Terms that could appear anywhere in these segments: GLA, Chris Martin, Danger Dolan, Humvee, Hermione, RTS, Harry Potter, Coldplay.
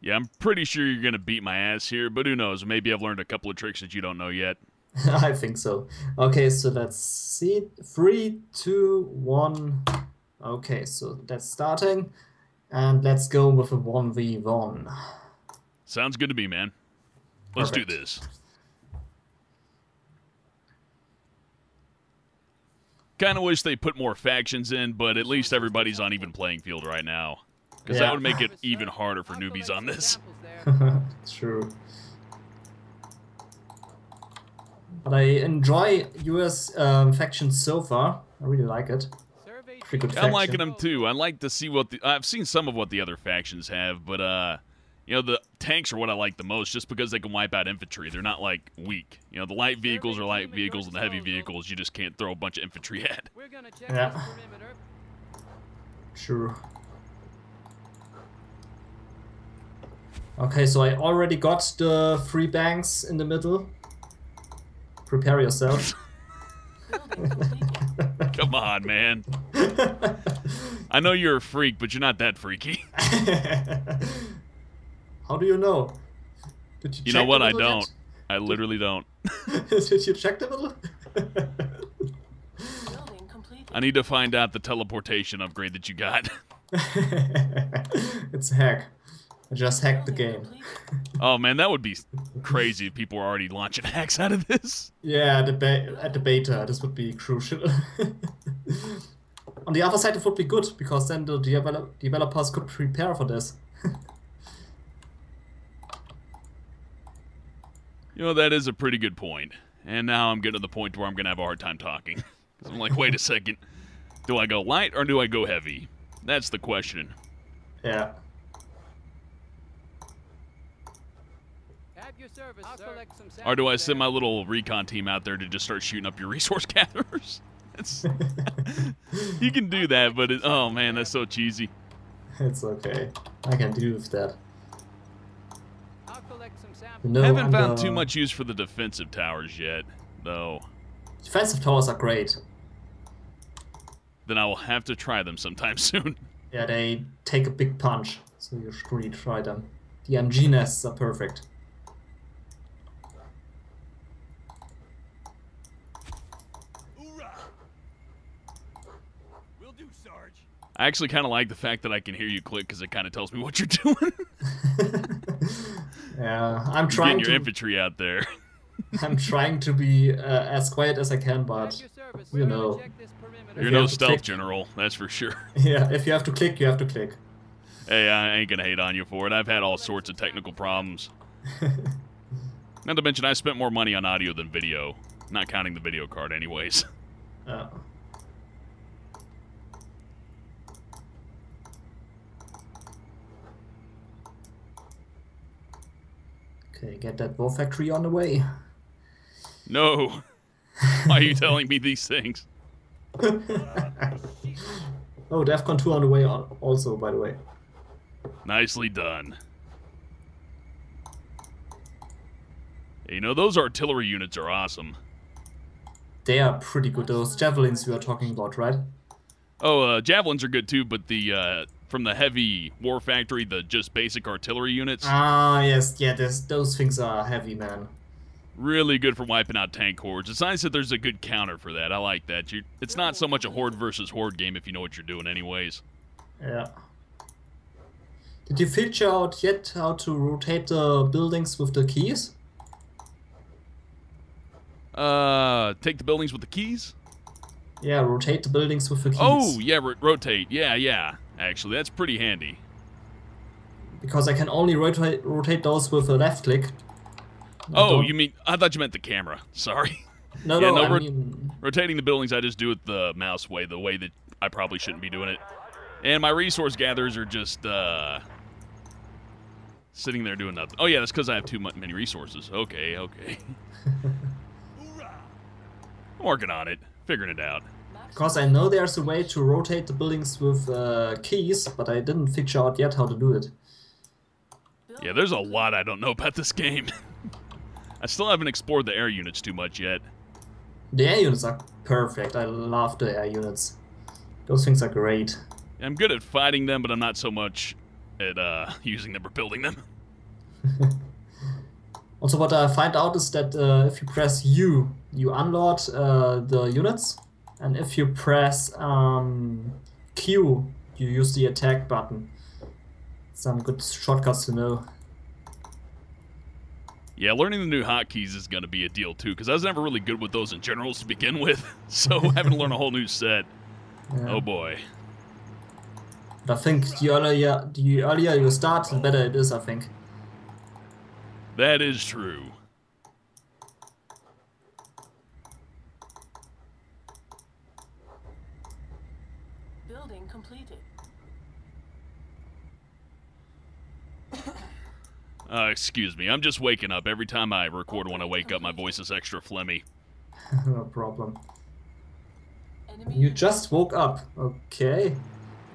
Yeah, I'm pretty sure you're going to beat my ass here, but who knows? Maybe I've learned a couple of tricks that you don't know yet. I think so. Okay, so let's see. 3, 2, 1. Okay, so that's starting. And let's go with a 1v1. Sounds good to me, man. Let's Perfect. Do this. Kind of wish they put more factions in, but at least everybody's on even playing field right now. Because that would make it even harder for newbies on this. True. But I enjoy US factions so far. I really like it. Pretty good faction. I'm liking them too. I like to see what the... I've seen some of what the other factions have, but you know, the tanks are what I like the most just because they can wipe out infantry. They're not, like, weak. You know, the light vehicles are light vehicles and the heavy vehicles you just can't throw a bunch of infantry at. Yeah. Sure. Okay, so I already got the 3 banks in the middle. Prepare yourself. Come on, man. I know you're a freak, but you're not that freaky. How do you know? Did you know what? I don't. Yet? I literally don't. Did you check the middle? I need to find out the teleportation upgrade that you got. It's a hack. I just hacked the game. Oh man, that would be crazy if people were already launching hacks out of this. Yeah, at the beta, this would be crucial. On the other side, it would be good because then the developers could prepare for this. You know, that is a pretty good point. And now I'm getting to the point where I'm going to have a hard time talking. I'm like, wait a second. Do I go light or do I go heavy? That's the question. Yeah. Have your service, sir. Or do I send my little recon team out there to just start shooting up your resource gatherers? That's you can do that, but it, oh man, that's so cheesy. It's okay. I can do with that. No, I haven't found too much use for the defensive towers yet, though. Defensive towers are great. Then I will have to try them sometime soon. Yeah, they take a big punch, so you should really try them. The MG nests are perfect. I actually kind of like the fact that I can hear you click because it kind of tells me what you're doing. Yeah, I'm trying to... Get your infantry out there. I'm trying to be as quiet as I can, but, you know... You're no stealth general, that's for sure. Yeah, if you have to click, you have to click. Hey, I ain't gonna hate on you for it. I've had all sorts of technical problems. Not to mention, I spent more money on audio than video. Not counting the video card anyways. Oh. Okay, get that war factory on the way. No. Why are you telling me these things? Oh, DEFCON 2 on the way also, by the way. Nicely done. You know, those artillery units are awesome. They are pretty good. Those javelins we were talking about, right? Oh, javelins are good too, but the... from the heavy war factory, the just basic artillery units. Ah, yes, yeah, those things are heavy, man. Really good for wiping out tank hordes. It's nice that there's a good counter for that. I like that. It's not so much a horde versus horde game if you know what you're doing anyways. Yeah. Did you figure out yet how to rotate the buildings with the keys? Take the buildings with the keys? Yeah, rotate the buildings with the keys. Oh, yeah, rotate. Yeah, yeah. Actually, that's pretty handy. Because I can only rotate those with a left click. Oh, you mean... I thought you meant the camera. Sorry. No, yeah, no, I mean... Rotating the buildings, I just do it the mouse way, the way that I probably shouldn't be doing it. And my resource gatherers are just, sitting there doing nothing. Oh, yeah, that's because I have too many resources. Okay, okay. I'm working on it. Figuring it out. Because I know there's a way to rotate the buildings with keys, but I didn't figure out yet how to do it. Yeah, there's a lot I don't know about this game. I still haven't explored the air units too much yet. The air units are perfect. I love the air units. Those things are great. I'm good at fighting them, but I'm not so much at using them or building them. Also, what I find out is that if you press U, you unload the units, and if you press Q, you use the attack button. Some good shortcuts to know. Yeah, learning the new hotkeys is going to be a deal too, because I was never really good with those in generals to begin with, so having to learn a whole new set, yeah. Oh boy. But I think the earlier you start, the better it is, I think. That is true. Building completed. Excuse me, I'm just waking up. Every time I record when I wake up, my voice is extra phlegmy. No problem. You just woke up. Okay.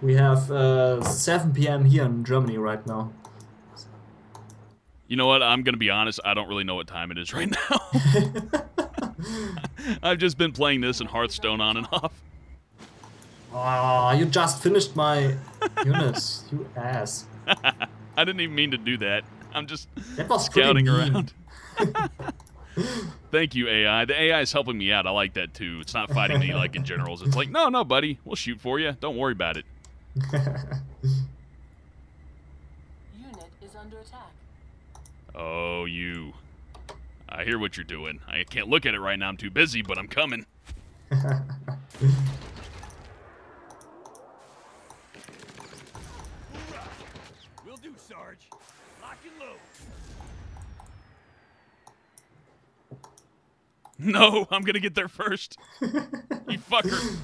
We have 7 p.m. here in Germany right now. You know what? I'm going to be honest. I don't really know what time it is right now. I've just been playing this in Hearthstone on and off. Oh, you just finished my units. You ass. I didn't even mean to do that. I'm just scouting around. Thank you, AI. The AI is helping me out. I like that, too. It's not fighting me like in generals. It's like, no, no, buddy. We'll shoot for you. Don't worry about it. Unit is under attack. Oh, you. I hear what you're doing. I can't look at it right now. I'm too busy, but I'm coming. No, I'm gonna get there first. You fucker.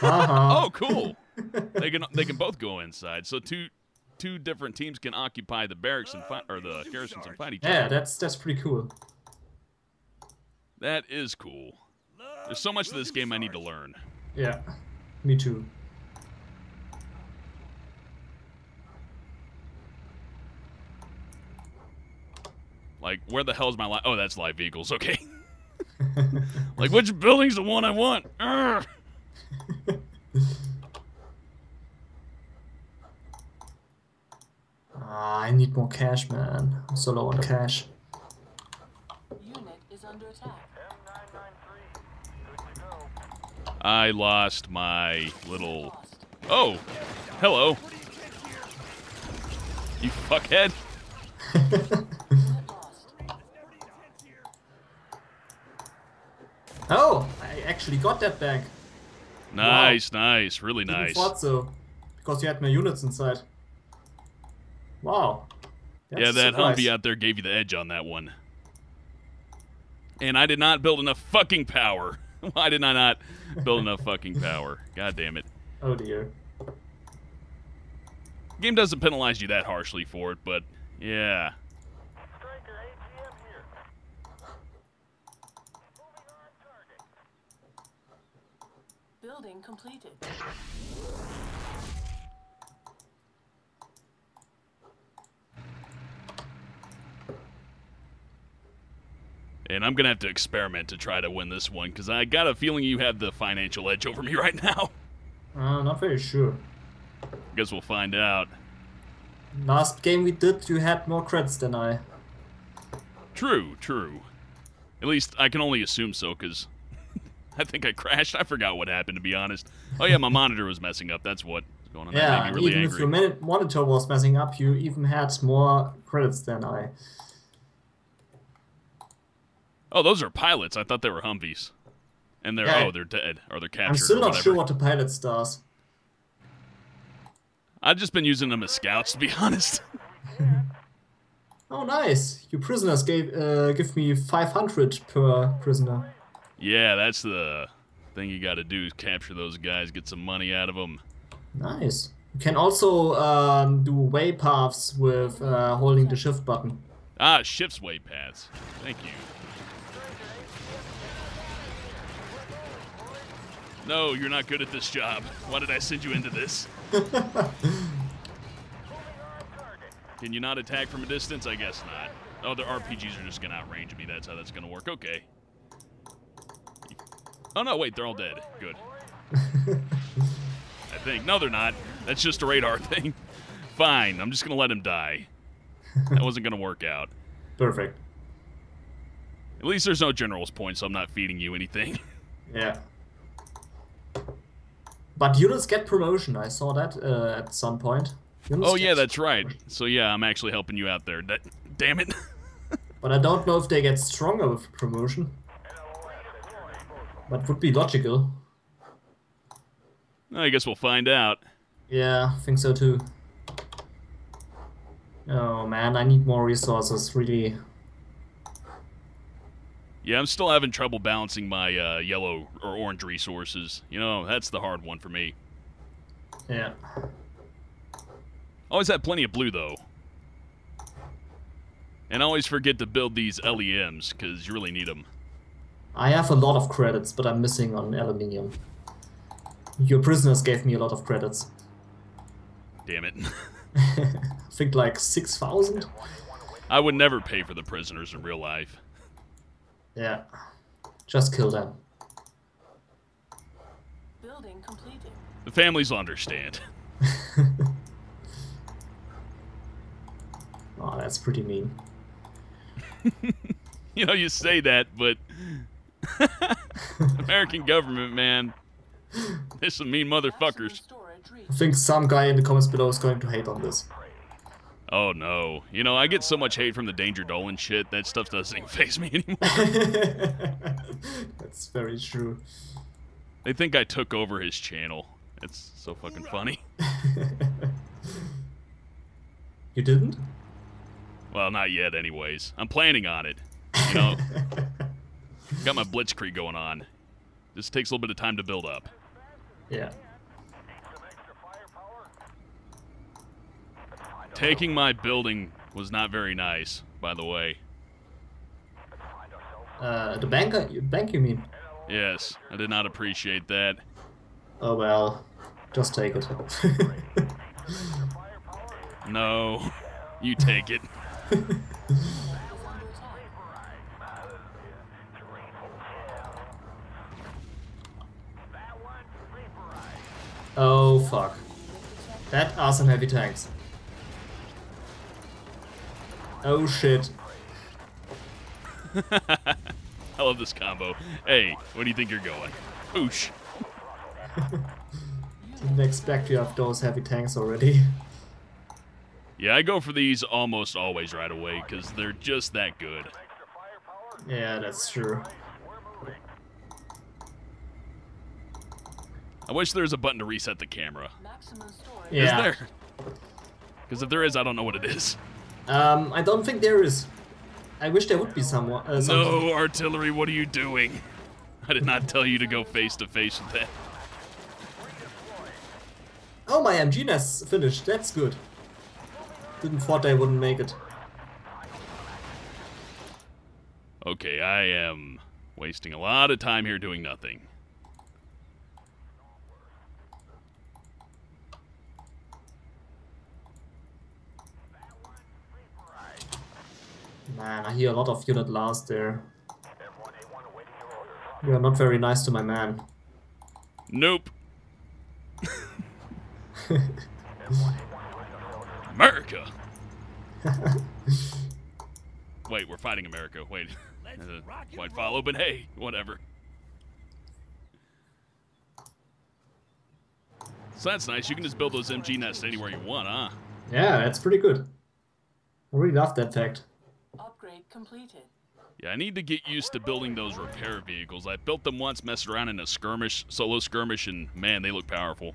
Oh, cool. They can both go inside. So two different teams can occupy the barracks and fight, or the garrisons and fight each other. Yeah, that's pretty cool. That is cool. There's so much of this game I need to learn. Yeah, me too. Like, where the hell is my live? Oh, that's live vehicles. Okay. Like, which building's the one I want? I need more cash, man. I'm so low on cash. Unit is under attack. M993. Good to go. I lost my little. Oh, hello. You fuckhead. Oh, I actually got that back. Nice, wow. Nice, really nice. I thought so, because you had my units inside. Wow. That's yeah, that Humvee out there gave you the edge on that one. And I did not build enough fucking power. Why did I not build enough fucking power? God damn it. Oh dear. The game doesn't penalize you that harshly for it, but yeah. Building completed. And I'm going to have to experiment to try to win this one, because I got a feeling you have the financial edge over me right now. Not very sure. I guess we'll find out. Last game we did, you had more credits than I. True, true. At least I can only assume so, because I think I crashed. I forgot what happened, to be honest. Oh, yeah, my monitor was messing up. That's what was going on. Yeah, that made me really even angry. If your monitor was messing up, you even had more credits than I. Oh, those are pilots. I thought they were Humvees. And they're, yeah, oh, they're dead. Or they're captured. I'm still not sure what the pilot does. I've just been using them as scouts, to be honest. Oh, nice. You prisoners give me 500 per prisoner. Yeah, that's the thing you got to do, is capture those guys, get some money out of them. Nice. You can also do way paths with holding the shift button. Ah, shifts way paths. Thank you. No, you're not good at this job. Why did I send you into this? Can you not attack from a distance? I guess not. Oh, the RPGs are just going to outrange me. That's how that's going to work. Okay. Oh, no, wait, they're all dead. Good. I think. No, they're not. That's just a radar thing. Fine, I'm just going to let him die. That wasn't going to work out. Perfect. At least there's no general's point, so I'm not feeding you anything. Yeah. But units get promotion. I saw that at some point. Oh, yeah, that's right. So, yeah, I'm actually helping you out there. Damn it. But I don't know if they get stronger with promotion. But would be logical. I guess we'll find out. Yeah, I think so too. Oh man, I need more resources, really. Yeah, I'm still having trouble balancing my yellow or orange resources. You know, that's the hard one for me. Yeah. Always had plenty of blue, though. And I always forget to build these LEMs, because you really need them. I have a lot of credits, but I'm missing on aluminium. Your prisoners gave me a lot of credits. Damn it. I think like 6,000? I would never pay for the prisoners in real life. Yeah. Just kill them. Building completed. The families will understand. Oh, that's pretty mean. You know, you say that, but... American government, man. There's some mean motherfuckers. I think some guy in the comments below is going to hate on this. Oh no. You know, I get so much hate from the Danger Dolan shit, that stuff doesn't even faze me anymore. That's very true. They think I took over his channel. That's so fucking funny. You didn't? Well, not yet anyways. I'm planning on it. You know, got my blitzkrieg going on. This takes a little bit of time to build up. Yeah. Taking my building was not very nice, by the way. The bank you mean? Yes, I did not appreciate that. Oh well, just take it. No, you take it. Oh fuck. That are some heavy tanks. Oh shit. I love this combo. Hey, where do you think you're going? Oosh. Didn't expect you have those heavy tanks already. Yeah, I go for these almost always right away, because they're just that good. Yeah, that's true. I wish there was a button to reset the camera. Yeah. Is there? Because if there is, I don't know what it is. I don't think there is. I wish there would be someone. No, artillery, what are you doing? I did not tell you to go face to face with that. Oh, my MG nest finished. That's good. Didn't thought I wouldn't make it. Okay, I am wasting a lot of time here doing nothing. Man, I hear a lot of unit loss there. You're not very nice to my man. Nope. America! Wait, we're fighting America. Wait. White follow, but hey, whatever. So that's nice. You can just build those MG nests anywhere you want, huh? Yeah, that's pretty good. I really love that fact. Upgrade completed. Yeah, I need to get used to building those repair vehicles. I built them once, messed around in a skirmish, solo skirmish, and man, they look powerful.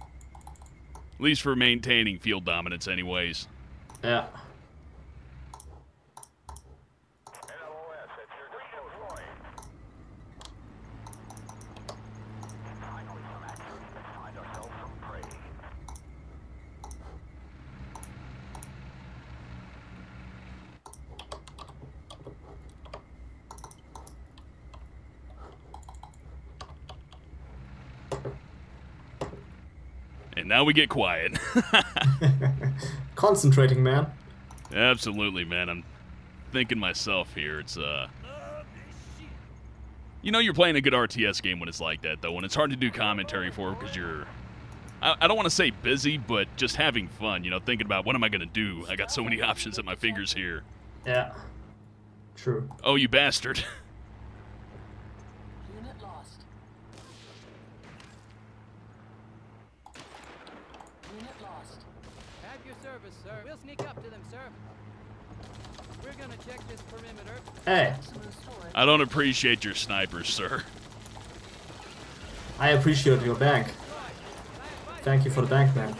At least for maintaining field dominance anyways. Yeah. Now we get quiet. Concentrating, man. Absolutely, man. I'm thinking myself here. It's you know, you're playing a good RTS game when it's like that, though. When it's hard to do commentary for because you're I don't want to say busy, but just having fun, you know, thinking about what am I going to do? I got so many options at my fingers here. Yeah. True. Oh, you bastard. Unit lost. Unit lost. Have your service, sir. We'll sneak up to them, sir. We're going to check this perimeter. Hey. I don't appreciate your snipers, sir. I appreciate your bank. Thank you for the bank, man.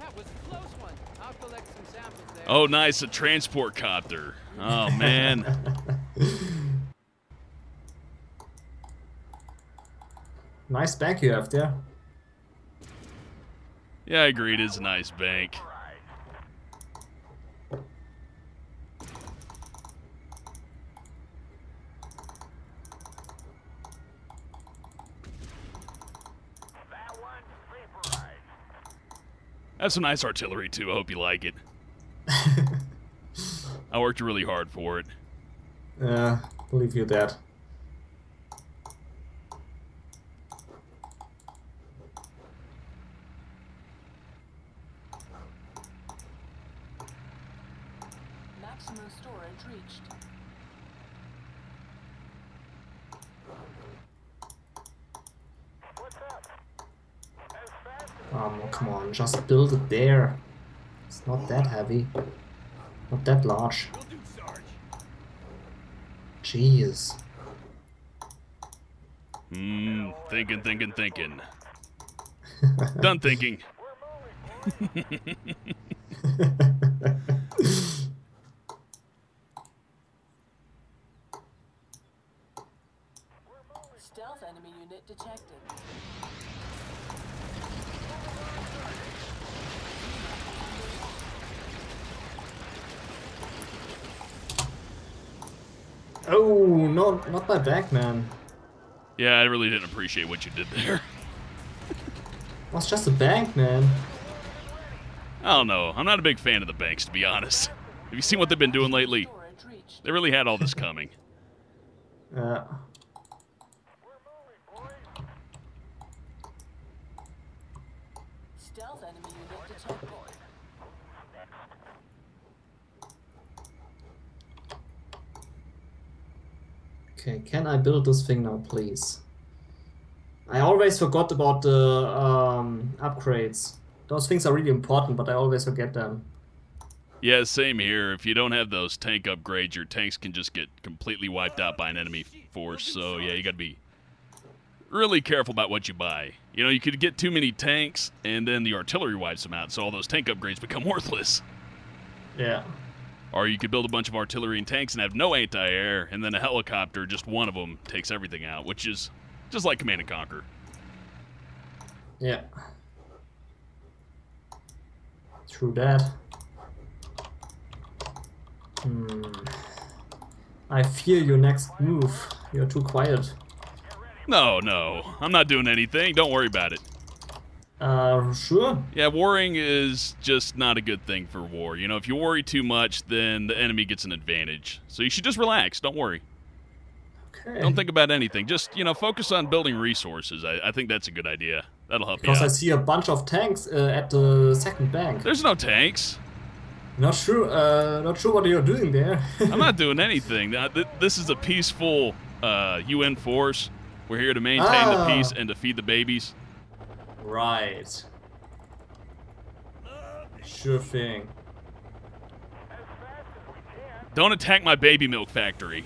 That was a close one. I'll collect some samples there. Oh, nice, a transport copter. Oh, man. Nice bank you have there. Yeah, I agree. It is a nice bank. I have some nice artillery, too. I hope you like it. I worked really hard for it. Yeah, believe you that. Maximum storage reached. Come on, just build it there. It's not that heavy. Not that large. Jeez. Thinking. Done thinking. Stealth enemy unit detected. Oh, no, not my back, man. Yeah, I really didn't appreciate what you did there. That's just a bank, man. I don't know. I'm not a big fan of the banks, to be honest. Have you seen what they've been doing lately? They really had all this coming. Yeah. Okay, can I build this thing now, please? I always forgot about the upgrades. Those things are really important, but I always forget them. Yeah, same here. If you don't have those tank upgrades, your tanks can just get completely wiped out by an enemy force. So, yeah, you gotta be really careful about what you buy. You know, you could get too many tanks, and then the artillery wipes them out, so all those tank upgrades become worthless. Yeah. Or you could build a bunch of artillery and tanks and have no anti-air, and then a helicopter, just one of them, takes everything out, which is just like Command & Conquer. Yeah. True that. I fear your next move. You're too quiet. No. I'm not doing anything. Don't worry about it. Sure. Yeah, worrying is just not a good thing for war. You know, if you worry too much, then the enemy gets an advantage. So you should just relax. Don't worry. Okay. Don't think about anything. Just, you know, focus on building resources. I think that's a good idea. That'll help you out. Because I see a bunch of tanks at the second bank. There's no tanks. Not sure what you're doing there. I'm not doing anything. This is a peaceful UN force. We're here to maintain the peace and to feed the babies. Right. Sure thing. Don't attack my baby milk factory.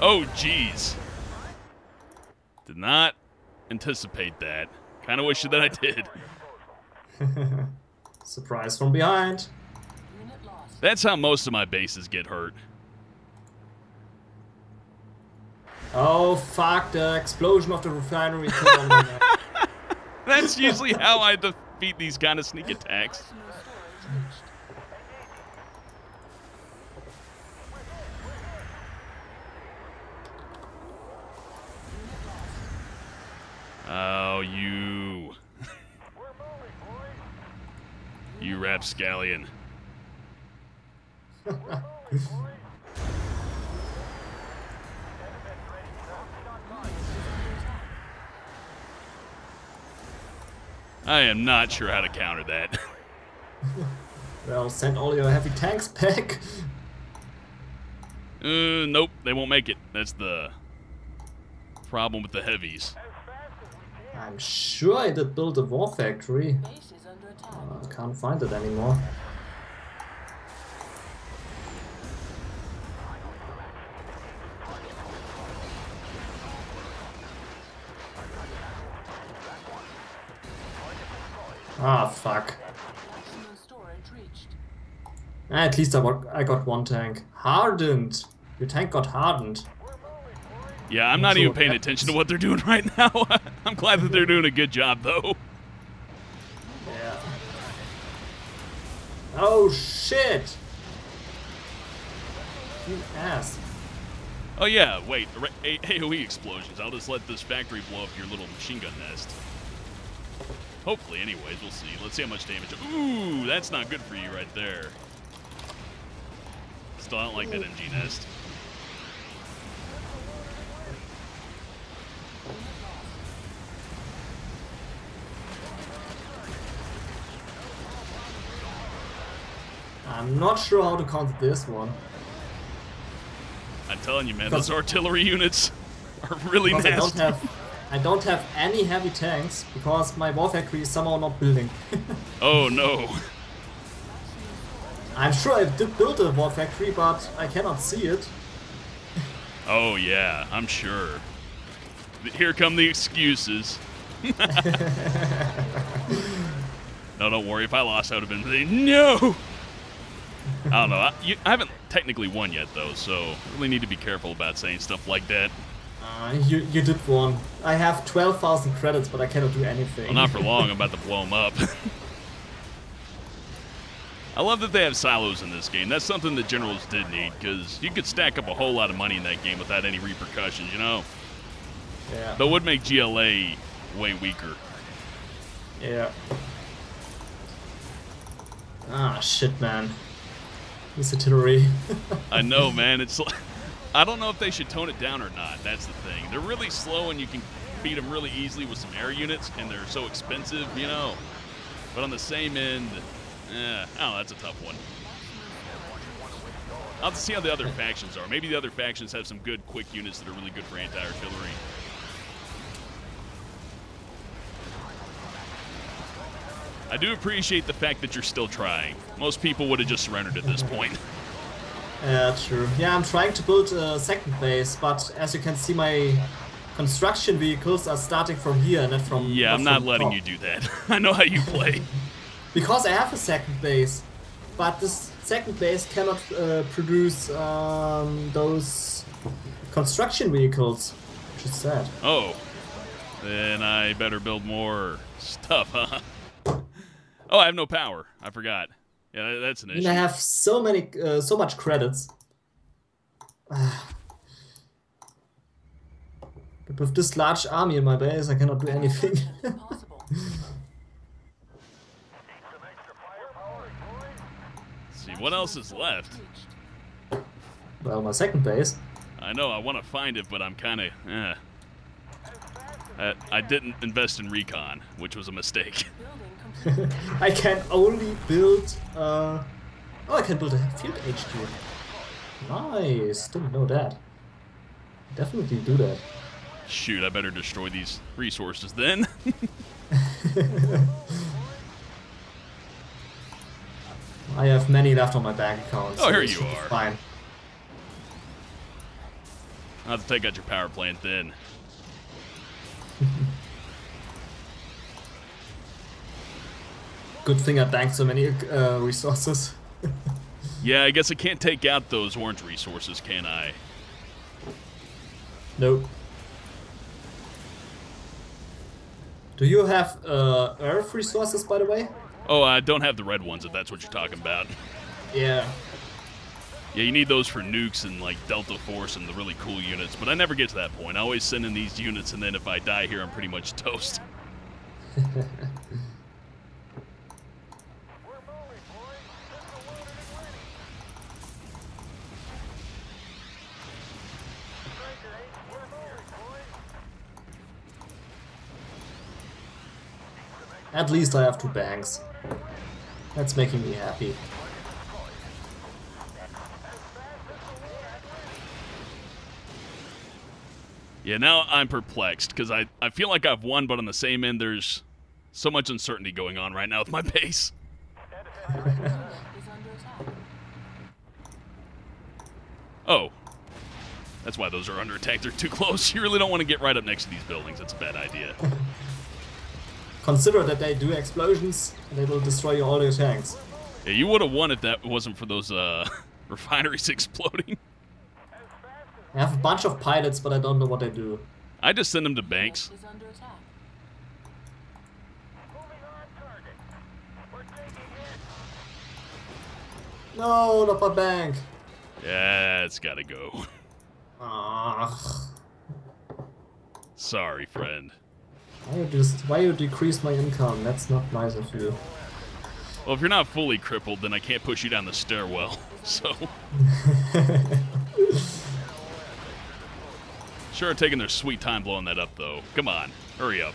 Oh, jeez. Did not anticipate that. Kind of wish that I did. Surprise from behind. That's how most of my bases get hurt. Oh, fuck, the explosion of the refinery. That's usually how I defeat these kind of sneak attacks. Oh, you. You rapscallion. I am not sure how to counter that. Well, send all your heavy tanks back. Nope, they won't make it. That's the problem with the heavies. I'm sure I did build a war factory. I can't find it anymore. Ah, fuck. At least I got one tank. Hardened! Your tank got hardened. Yeah, I'm not even paying attention to what they're doing right now. I'm glad that they're doing a good job, though. Yeah. Oh, shit! You ass. Oh, yeah, wait. AOE explosions. I'll just let this factory blow up your little machine gun nest. Hopefully, anyways, we'll see. Let's see how much damage. Ooh, that's not good for you right there. Still, I don't like that MG nest. I'm not sure how to counter this one. I'm telling you, man, those artillery units are really nasty. I don't have any heavy tanks because my war factory is somehow not building. Oh no. I'm sure I did build a war factory, but I cannot see it. Oh yeah, I'm sure. Here come the excuses. No, don't worry. If I lost, I would have been... No! I don't know. I haven't technically won yet, though, so really need to be careful about saying stuff like that. You did one. I have 12,000 credits, but I cannot do anything. Well, not for long. I'm about to blow them up. I love that they have silos in this game. That's something the generals did need, because you could stack up a whole lot of money in that game without any repercussions, you know? Yeah. That would make GLA way weaker. Yeah. Ah, shit, man. This artillery. I know, man. It's like... I don't know if they should tone it down or not. That's the thing. They're really slow, and you can beat them really easily with some air units, and they're so expensive, you know. But on the same end, oh, that's a tough one. I'll have to see how the other factions are. Maybe the other factions have some good, quick units that are really good for anti-artillery. I do appreciate the fact that you're still trying. Most people would have just surrendered at this point. Yeah, true. Yeah, I'm trying to build a second base, but as you can see, my construction vehicles are starting from here, not from... Yeah, I'm not letting you do that. I know how you play. Because I have a second base, but this second base cannot produce those construction vehicles, which is sad. Oh, then I better build more stuff, huh? Oh, I have no power. I forgot. Yeah, that's an issue. And I have so many, so much credits. But with this large army in my base, I cannot do anything. Let's see, what else is left? Well, my second base. I know, I want to find it, but I'm kind of... I didn't invest in recon, which was a mistake. I can only build... oh, I can build a field HQ. Nice, didn't know that. Definitely do that. Shoot, I better destroy these resources then. I have many left on my bank account. Oh, so here you are. Fine. I'll have to take out your power plant then. Good thing I banked so many resources. Yeah, I guess I can't take out those orange resources, can I? Nope. Do you have earth resources, by the way? Oh, I don't have the red ones, if that's what you're talking about. Yeah. Yeah, you need those for nukes and, like, Delta Force and the really cool units, but I never get to that point. I always send in these units, and then if I die here, I'm pretty much toast. At least I have two banks. That's making me happy. Yeah, now I'm perplexed, because I feel like I've won, but on the same end, there's so much uncertainty going on right now with my base. Oh. That's why those are under attack. They're too close. You really don't want to get right up next to these buildings. That's a bad idea. Consider that they do explosions, and they will destroy all your tanks. Yeah, you would have won if that wasn't for those refineries exploding. I have a bunch of pilots, but I don't know what they do. I just send them to banks. No, not my bank. Yeah, it's gotta go. Ugh. Sorry, friend. Why you decrease my income? That's not nice of you. Well, if you're not fully crippled, then I can't push you down the stairwell, so... Sure are taking their sweet time blowing that up, though. Come on, hurry up.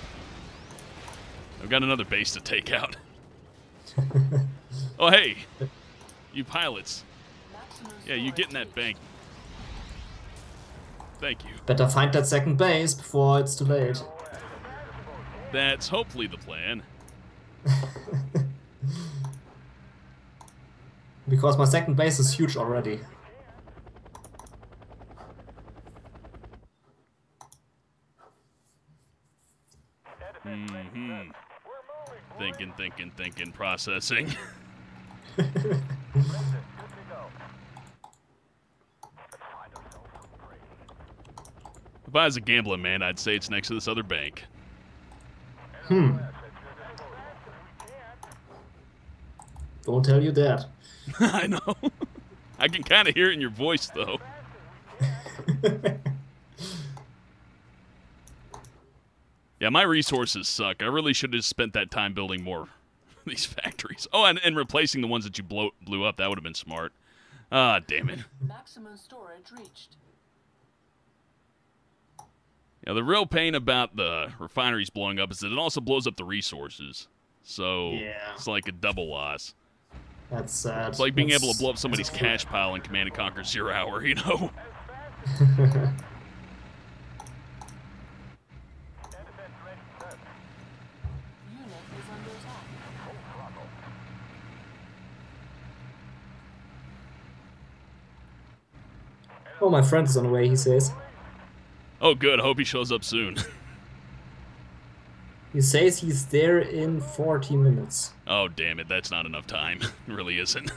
I've got another base to take out. Oh, hey! You pilots. Yeah, you get in that bank. Thank you. Better find that second base before it's too late. That's hopefully the plan. Because my second base is huge already. Mm-hmm. Thinking, processing. If I was a gambling man, I'd say it's next to this other bank. Hmm. Don't tell you that. I know. I can kind of hear it in your voice, though. Yeah, my resources suck. I really should have spent that time building more these factories. Oh, and replacing the ones that you blew up. That would have been smart. Ah, damn it. Maximum storage reached. Now, the real pain about the refineries blowing up is that it also blows up the resources. So, yeah. It's like a double loss. That's sad. It's like being able to blow up somebody's cash pile in Command & Conquer Zero Hour, you know? Oh, my friend is on the way, he says. Oh, good. I hope he shows up soon. He says he's there in 40 minutes. Oh, damn it. That's not enough time. It really isn't.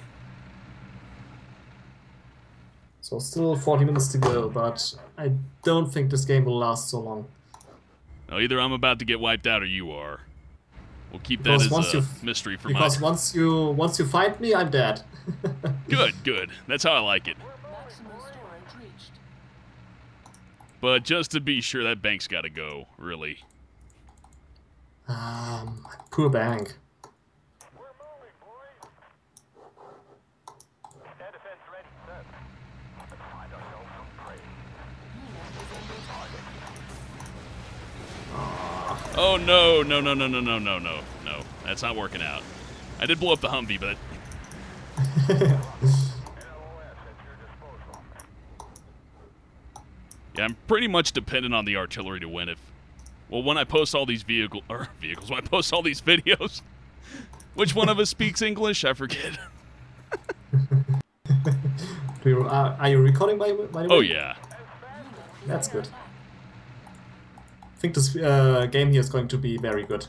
So still 40 minutes to go, but I don't think this game will last so long. No, either I'm about to get wiped out or you are. We'll keep that as a mystery for mine. Because once you find me, I'm dead. Good. That's how I like it. But just to be sure, that bank's got to go, really. Poor bank. We're moving, boys. Air defense ready, set. I don't know from crazy. Oh, no. That's not working out. I did blow up the Humvee, but... Yeah, I'm pretty much dependent on the artillery to win. When I post all these when I post all these videos, which one of us speaks English? I forget. Are you recording by the way? Oh yeah. That's good. I think this game here is going to be very good,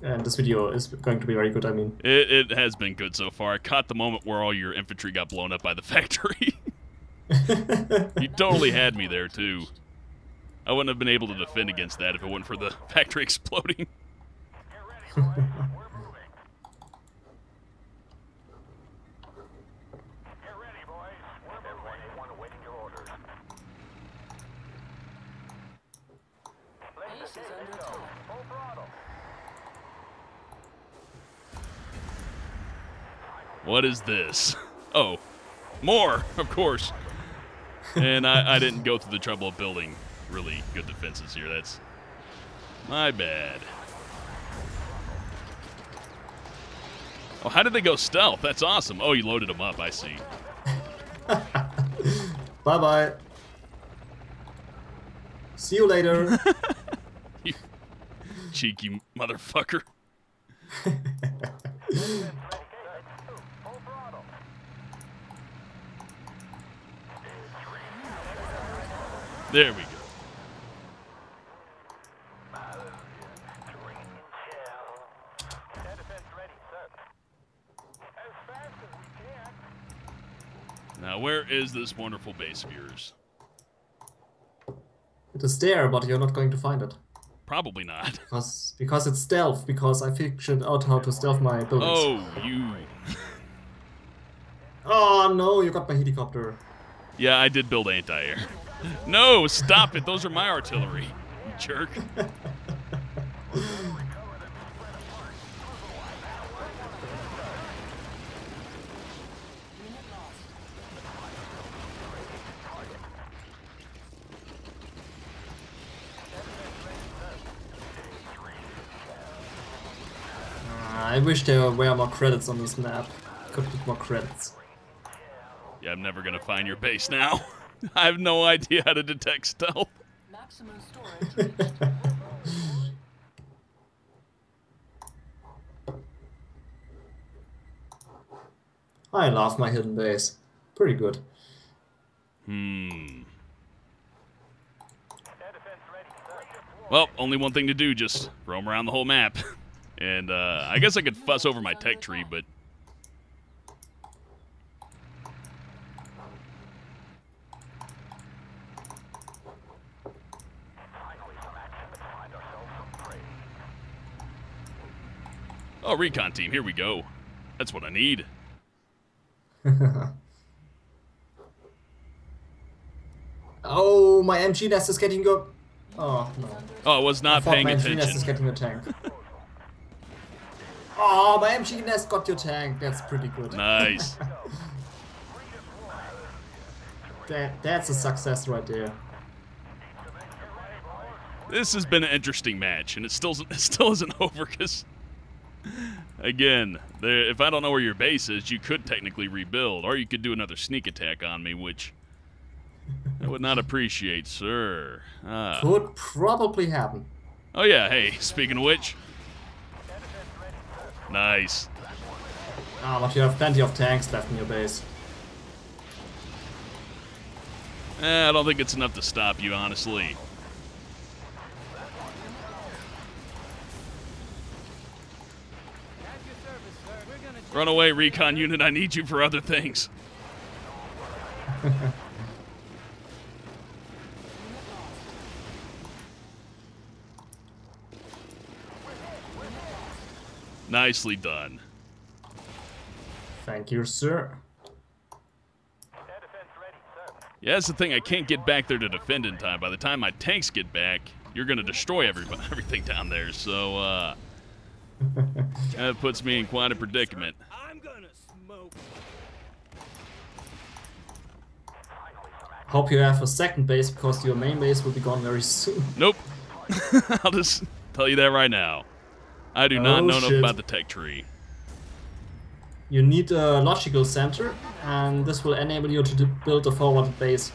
and this video is going to be very good. I mean, it has been good so far. I caught the moment where all your infantry got blown up by the factory. You totally had me there, too. I wouldn't have been able to defend against that if it weren't for the factory exploding. What is this? Oh, more, of course. And I didn't go through the trouble of building really good defenses here. That's my bad. Oh, how did they go stealth? That's awesome. Oh, you loaded them up, I see. Bye-bye. See you later. You cheeky motherfucker. There we go. Now, where is this wonderful base of yours? It is there, but you're not going to find it. Probably not. Because it's stealth, because I figured out how to stealth my buildings. Oh, you... Oh, no, you got my helicopter. Yeah, I did build anti-air. No, stop it. Those are my artillery, you jerk. I wish there were more credits on this map. Could put more credits. Yeah, I'm never gonna find your base now. I have no idea how to detect stealth. Maximum storage. I love my hidden base. Pretty good. Hmm. Well, only one thing to do, just roam around the whole map. And I guess I could fuss over my tech tree, but... Oh, recon team, here we go. That's what I need. Oh, my MG nest is getting go... Oh, no. Oh, I was not paying attention. My MG nest is getting a tank. Oh, my MG nest got your tank. That's pretty good. Nice. That's a success right there. This has been an interesting match, and it still isn't over because, again, if I don't know where your base is, you could technically rebuild, or you could do another sneak attack on me, which I would not appreciate, sir. Could probably happen. Oh yeah. Hey, speaking of which. Nice. Ah, but you have plenty of tanks left in your base. I don't think it's enough to stop you, honestly. Run away, recon unit. I need you for other things. Nicely done. Thank you, sir. Yeah, that's the thing. I can't get back there to defend in time. By the time my tanks get back, you're going to destroy everything down there. So, that puts me in quite a predicament. I'm going to smoke. Hope you have a second base, because your main base will be gone very soon. Nope. I'll just tell you that right now. I do not know enough about the tech tree. You need a logical center, and this will enable you to build a forward base.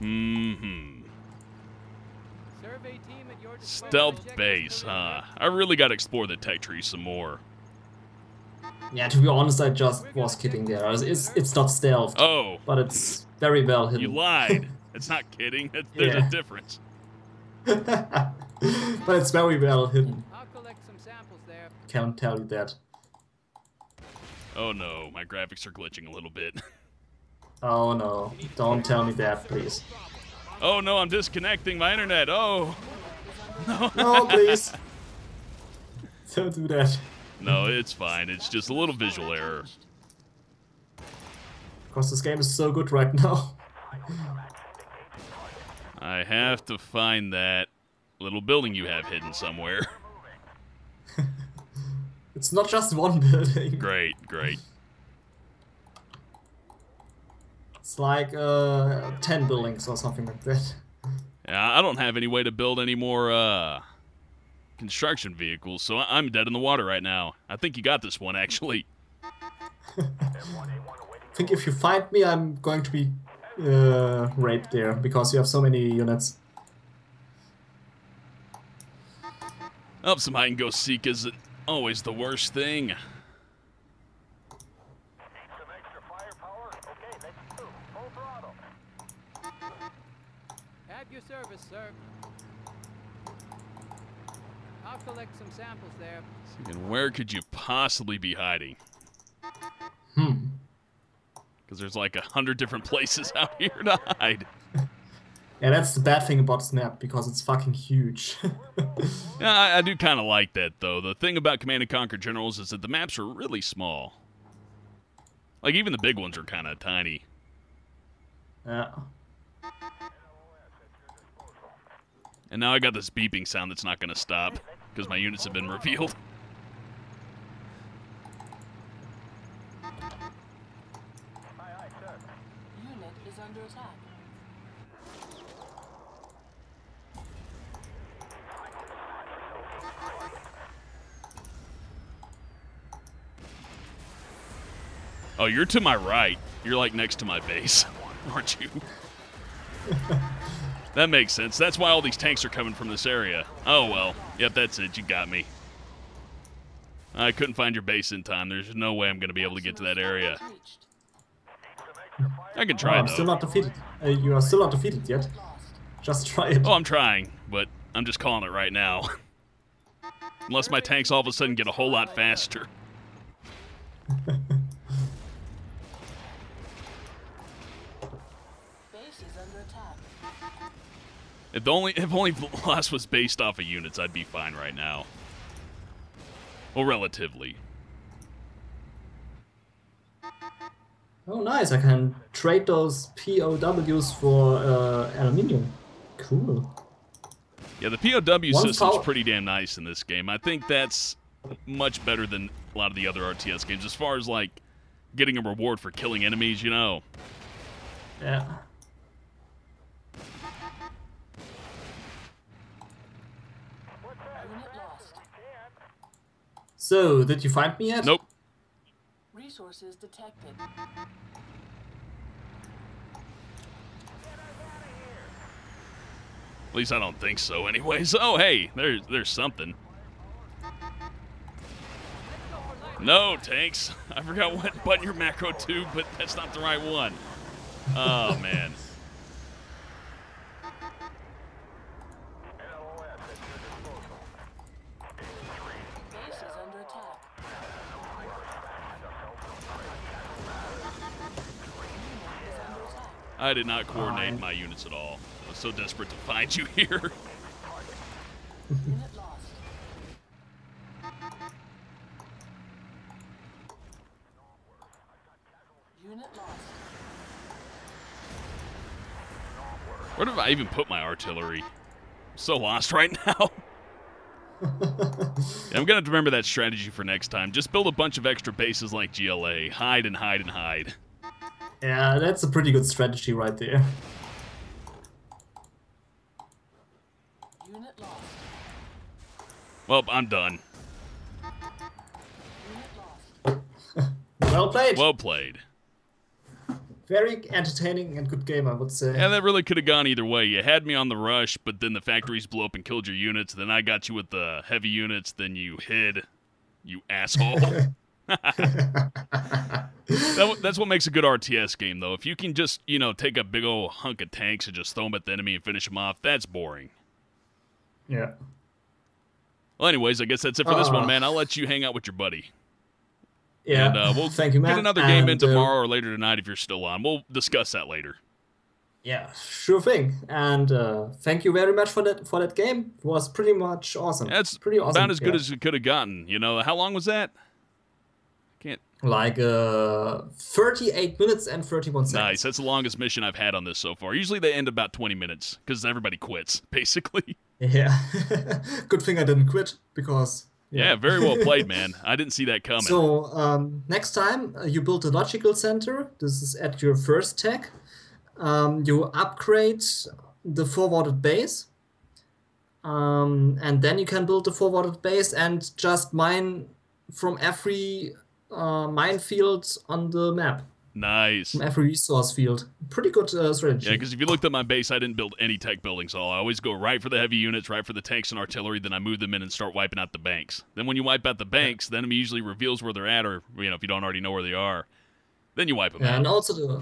Mm-hmm. Stealth base, huh? I really got to explore the tech tree some more. Yeah, to be honest, I just was kidding there. It's not stealth. Oh. But it's very well hidden. You lied. It's not kidding. There's a difference. But it's very well hidden. I'll collect some samples there. Can't tell you that. Oh no, my graphics are glitching a little bit. Oh no, don't tell me that, please. Oh no, I'm disconnecting my internet. Oh. No, no, please. Don't do that. No, it's fine. It's just a little visual error. Because this game is so good right now. I have to find that little building you have hidden somewhere. It's not just one building. Great, great. It's like 10 buildings or something like that. I don't have any way to build any more construction vehicles, so I'm dead in the water right now. I think you got this one, actually. I think if you find me, I'm going to be raped there, because you have so many units. Up some hide-and-go-seek isn't always the worst thing. Need some extra firepower? Okay, let's do. Full throttle. At your service, sir. I'll collect some samples there. And where could you possibly be hiding? Because there's like 100 different places out here to hide. Yeah, that's the bad thing about this map, because it's fucking huge. Yeah, I do kind of like that, though. The thing about Command & Conquer Generals is that the maps are really small. Like, even the big ones are kind of tiny. Yeah. And now I got this beeping sound that's not going to stop, because my units have been revealed. Unit is under attack. Oh, you're to my right. You're like next to my base, aren't you? That makes sense. That's why all these tanks are coming from this area. Oh, well. Yep, that's it. You got me. I couldn't find your base in time. There's no way I'm going to be able to get to that area. I can try, though. I'm still not defeated. You are still not defeated yet. Just try it. Oh, I'm trying, but I'm just calling it right now. Unless my tanks all of a sudden get a whole lot faster. If only Vlas was based off of units, I'd be fine right now. Well, relatively. Oh, nice! I can trade those POWs for aluminium. Cool. Yeah, the POW system's pretty damn nice in this game. I think that's much better than a lot of the other RTS games, as far as like getting a reward for killing enemies, you know. Yeah. So, did you find me yet? Nope. Resources detected. Get us out of here. At least I don't think so anyways. Oh, hey, there's something. No, tanks. I forgot what button your macro to, but that's not the right one. Oh, man. I did not coordinate my units at all. I was so desperate to find you here. Where did I even put my artillery? I'm so lost right now. Yeah, I'm going to have to remember that strategy for next time. Just build a bunch of extra bases like GLA. Hide and hide and hide. Yeah, that's a pretty good strategy right there. Unit lost. Well, I'm done. Unit lost. Well played. Well played. Very entertaining and good game, I would say. Yeah, that really could have gone either way. You had me on the rush, but then the factories blew up and killed your units. Then I got you with the heavy units. Then you hid, you asshole. That's what makes a good RTS game, though. If you can just, you know, take a big old hunk of tanks and just throw them at the enemy and finish them off, that's boring. Yeah. Well, anyways, I guess that's it for this one, man. I'll let you hang out with your buddy. Yeah. And we'll thank you, man. Get another game in tomorrow or later tonight if you're still on. We'll discuss that later. Yeah, sure thing. And thank you very much for that game. It was pretty much awesome. That's pretty awesome. About as good as it could have gotten. You know, how long was that? Can't. Like 38 minutes and 31 seconds. Nice. That's the longest mission I've had on this so far. Usually they end about 20 minutes because everybody quits, basically. Yeah. Good thing I didn't quit because... Yeah, very well played, man. I didn't see that coming. So next time you build a logical center. This is at your first tech. You upgrade the forwarded base, and then you can build the forwarded base and just mine from every minefield on the map. Nice. From every resource field. Pretty good strategy. Yeah, because if you looked at my base, I didn't build any tech buildings at all. I always go right for the heavy units, right for the tanks and artillery, then I move them in and start wiping out the banks. Then when you wipe out the banks, the enemy usually reveals where they're at, or, you know, if you don't already know where they are, then you wipe them out. And also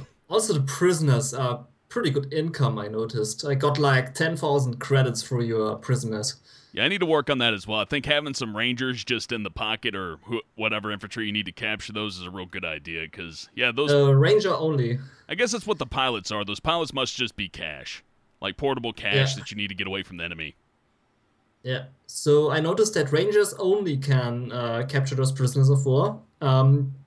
the prisoners are pretty good income, I noticed. I got like 10,000 credits for your prisoners. Yeah, I need to work on that as well. I think having some rangers just in the pocket or whatever infantry you need to capture those is a real good idea, because, yeah, those... ranger only. I guess that's what the pilots are. Those pilots must just be cash, like portable cash that you need to get away from the enemy. Yeah, so I noticed that rangers only can capture those prisoners of war.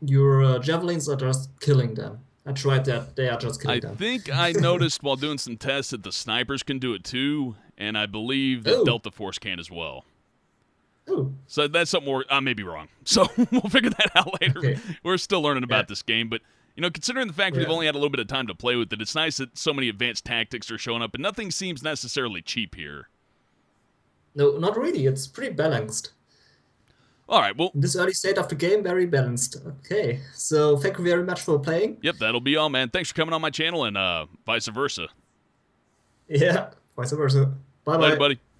Your javelins are just killing them. I tried that. They are just killing them. I think I noticed while doing some tests that the snipers can do it too, and I believe that Delta Force can as well. Ooh. So that's something more. I may be wrong. So we'll figure that out later. Okay. We're still learning about this game, but you know, considering the fact we've only had a little bit of time to play with it, it's nice that so many advanced tactics are showing up, and nothing seems necessarily cheap here. No, not really. It's pretty balanced. All right, well... in this early state of the game, very balanced. Okay, so thank you very much for playing. Yep, that'll be all, man. Thanks for coming on my channel, and vice versa. Yeah, vice versa. Bye-bye. Later, buddy.